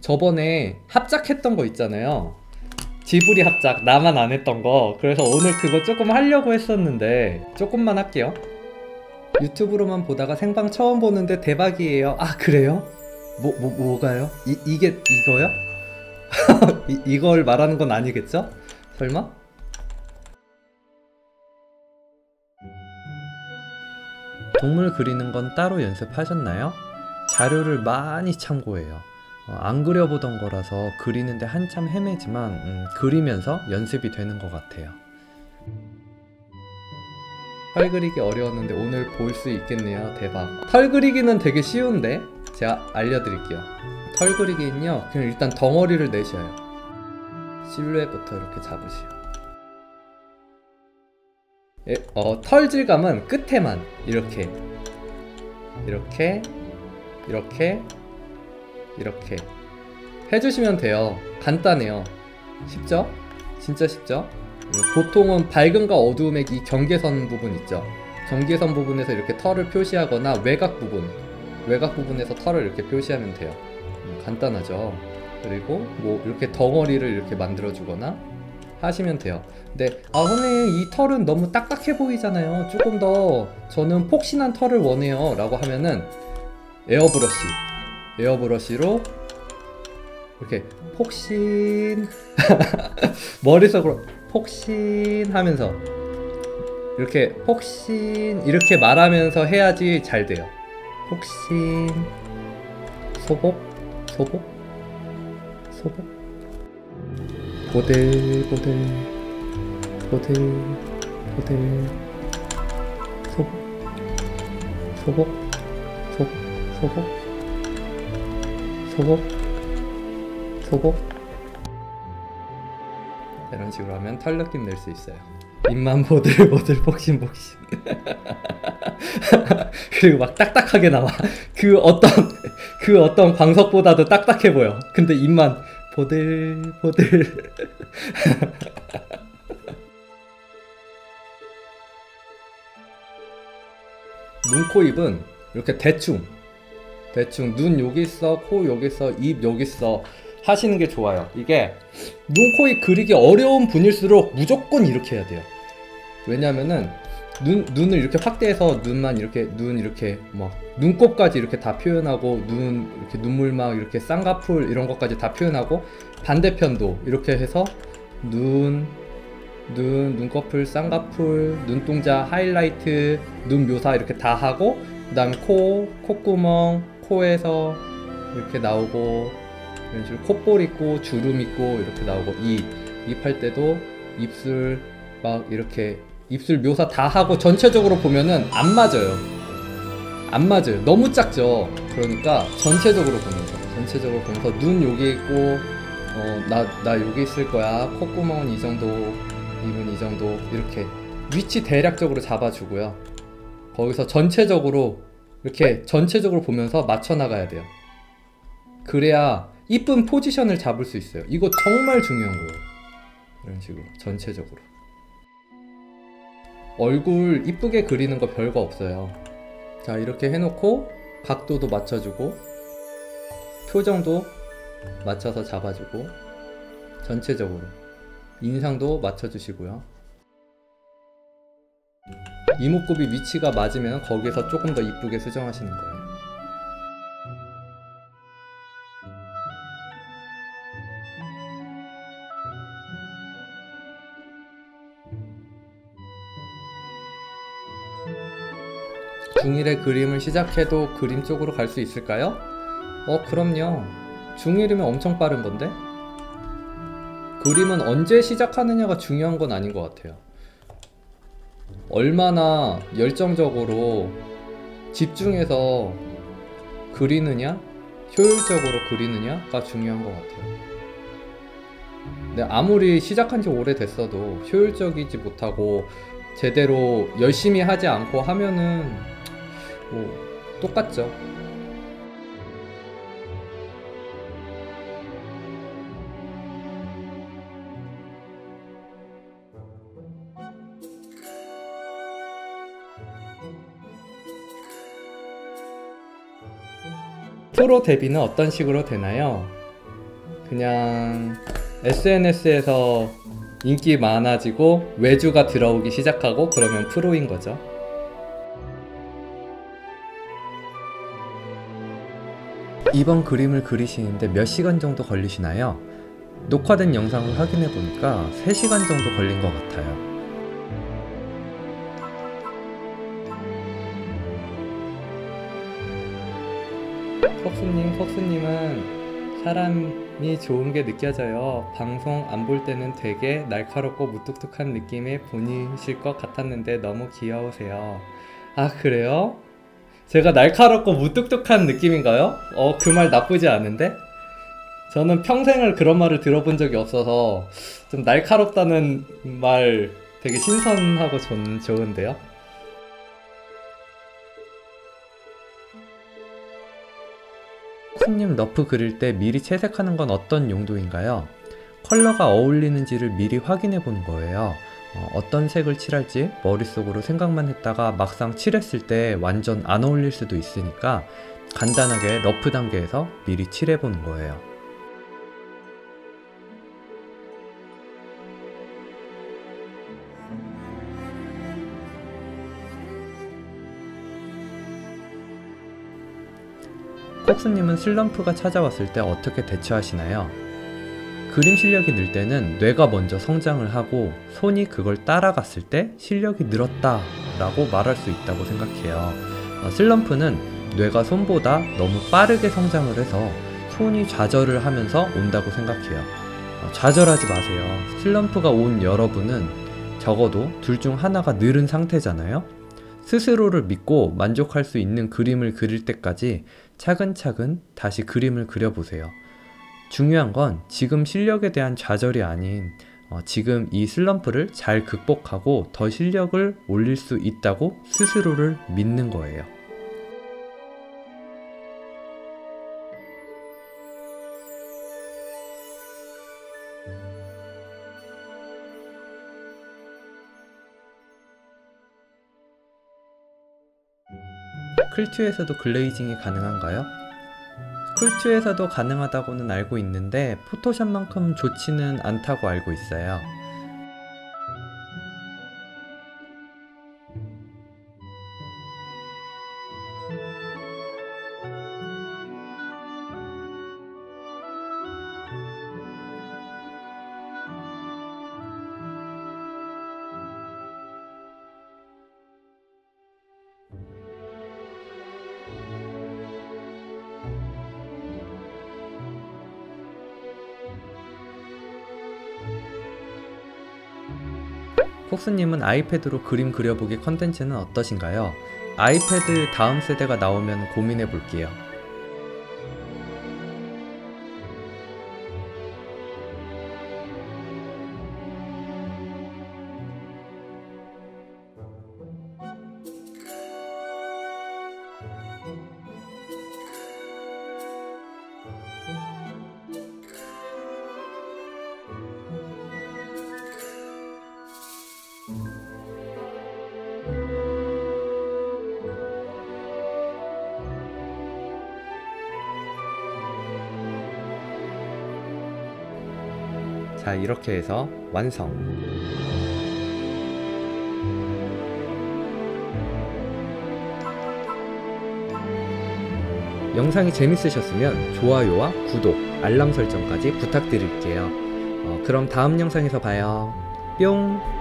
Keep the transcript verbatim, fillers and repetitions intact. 저번에 합작했던 거 있잖아요. 지브리 합작, 나만 안 했던 거. 그래서 오늘 그거 조금 하려고 했었는데 조금만 할게요. 유튜브로만 보다가 생방 처음 보는데 대박이에요. 아, 그래요? 뭐, 뭐, 뭐가요? 이, 이게, 이거요? 이, 이걸 말하는 건 아니겠죠? 설마? 동물 그리는 건 따로 연습하셨나요? 자료를 많이 참고해요. 어, 안 그려보던 거라서 그리는데 한참 헤매지만 음, 그리면서 연습이 되는 것 같아요. 털 그리기 어려웠는데 오늘 볼 수 있겠네요. 대박. 털 그리기는 되게 쉬운데 제가 알려드릴게요. 털 그리기는요, 그냥 일단 덩어리를 내셔요. 실루엣부터 이렇게 잡으시오. 예, 어, 털 질감은 끝에만 이렇게 이렇게 이렇게 이렇게 해주시면 돼요. 간단해요. 쉽죠? 진짜 쉽죠? 보통은 밝음과 어두움의 이 경계선 부분 있죠? 경계선 부분에서 이렇게 털을 표시하거나 외곽 부분 외곽 부분에서 털을 이렇게 표시하면 돼요. 간단하죠? 그리고 뭐 이렇게 덩어리를 이렇게 만들어 주거나 하시면 돼요. 근데 아 선생님, 이 털은 너무 딱딱해 보이잖아요. 조금 더 저는 폭신한 털을 원해요 라고 하면은 에어브러쉬 에어브러쉬로 이렇게 폭신 머릿속으로 폭신 하면서 이렇게 폭신 이렇게 말하면서 해야지 잘 돼요. 폭신 소복 소복 소복 보들 보들 보들 보들 소복 소복 소복 소복 소복 소복 이런 식으로 하면 털 느낌 낼 수 있어요. 입만 보들 보들 폭신 폭신 그리고 막 딱딱하게 나와. 그 어떤 그 어떤 광석보다도 딱딱해 보여. 근데 입만 보들 보들 눈, 코, 입은 이렇게 대충 대충 눈 여기 있어, 코 여기 있어, 입 여기 있어 하시는 게 좋아요. 이게 눈, 코, 입 그리기 어려운 분일수록 무조건 이렇게 해야 돼요. 왜냐면은 눈, 눈을 이렇게 확대해서 눈만 이렇게 눈 이렇게 뭐 눈곱까지 이렇게 다 표현하고 눈 이렇게 눈물막 이렇게 쌍꺼풀 이런 것까지 다 표현하고 반대편도 이렇게 해서 눈, 눈, 눈꺼풀, 쌍꺼풀, 눈동자, 하이라이트, 눈 묘사 이렇게 다 하고 그 다음에 코, 콧구멍, 코에서 이렇게 나오고 이런 식으로 콧볼 있고 주름 있고 이렇게 나오고 입, 입 할 때도 입술 막 이렇게 입술 묘사 다 하고 전체적으로 보면은 안 맞아요. 안 맞아요. 너무 작죠. 그러니까 전체적으로 보면서 전체적으로 보면서 눈 여기 있고 어, 나, 나 여기 있을 거야. 콧구멍은 이 정도, 입은 이 정도 이렇게 위치 대략적으로 잡아주고요. 거기서 전체적으로 이렇게 전체적으로 보면서 맞춰 나가야 돼요. 그래야 이쁜 포지션을 잡을 수 있어요. 이거 정말 중요한 거예요. 이런 식으로 전체적으로. 얼굴 이쁘게 그리는 거 별거 없어요. 자, 이렇게 해놓고 각도도 맞춰주고 표정도 맞춰서 잡아주고 전체적으로 인상도 맞춰주시고요. 이목구비 위치가 맞으면 거기에서 조금 더 이쁘게 수정하시는 거예요. 중일에 그림을 시작해도 그림 쪽으로 갈 수 있을까요? 어, 그럼요. 중일이면 엄청 빠른 건데? 그림은 언제 시작하느냐가 중요한 건 아닌 것 같아요. 얼마나 열정적으로 집중해서 그리느냐, 효율적으로 그리느냐가 중요한 것 같아요. 근데 아무리 시작한 지 오래됐어도 효율적이지 못하고 제대로 열심히 하지 않고 하면은 뭐 똑같죠. 프로 데뷔는 어떤 식으로 되나요? 그냥 에스엔에스에서 인기 많아지고 외주가 들어오기 시작하고 그러면 프로인 거죠. 이번 그림을 그리시는데 몇 시간 정도 걸리시나요? 녹화된 영상을 확인해보니까 세 시간 정도 걸린 것 같아요. 톡스님, 톡스님은 사람이 좋은 게 느껴져요. 방송 안 볼 때는 되게 날카롭고 무뚝뚝한 느낌의 분이실 것 같았는데 너무 귀여우세요. 아, 그래요? 제가 날카롭고 무뚝뚝한 느낌인가요? 어, 그 말 나쁘지 않은데? 저는 평생을 그런 말을 들어본 적이 없어서 좀 날카롭다는 말 되게 신선하고 좋은, 좋은데요? 톡스님 너프 그릴 때 미리 채색하는 건 어떤 용도인가요? 컬러가 어울리는지를 미리 확인해 보는 거예요. 어, 어떤 색을 칠할지 머릿속으로 생각만 했다가 막상 칠했을 때 완전 안 어울릴 수도 있으니까 간단하게 러프 단계에서 미리 칠해 보는 거예요. 톡스님은 슬럼프가 찾아왔을 때 어떻게 대처하시나요? 그림 실력이 늘 때는 뇌가 먼저 성장을 하고 손이 그걸 따라갔을 때 실력이 늘었다 라고 말할 수 있다고 생각해요. 슬럼프는 뇌가 손보다 너무 빠르게 성장을 해서 손이 좌절을 하면서 온다고 생각해요. 좌절하지 마세요. 슬럼프가 온 여러분은 적어도 둘 중 하나가 늘은 상태잖아요. 스스로를 믿고 만족할 수 있는 그림을 그릴 때까지 차근차근 다시 그림을 그려보세요. 중요한 건 지금 실력에 대한 좌절이 아닌 어, 지금 이 슬럼프를 잘 극복하고 더 실력을 올릴 수 있다고 스스로를 믿는 거예요. 쿨투에서도 글레이징이 가능한가요? 쿨투에서도 가능하다고는 알고 있는데 포토샵만큼 좋지는 않다고 알고 있어요. 톡스님은 아이패드로 그림 그려보기 컨텐츠는 어떠신가요? 아이패드 다음 세대가 나오면 고민해 볼게요. 자, 이렇게 해서 완성. 영상이 재밌으셨으면 좋아요와 구독, 알람 설정까지 부탁드릴게요. 어, 그럼 다음 영상에서 봐요. 뿅!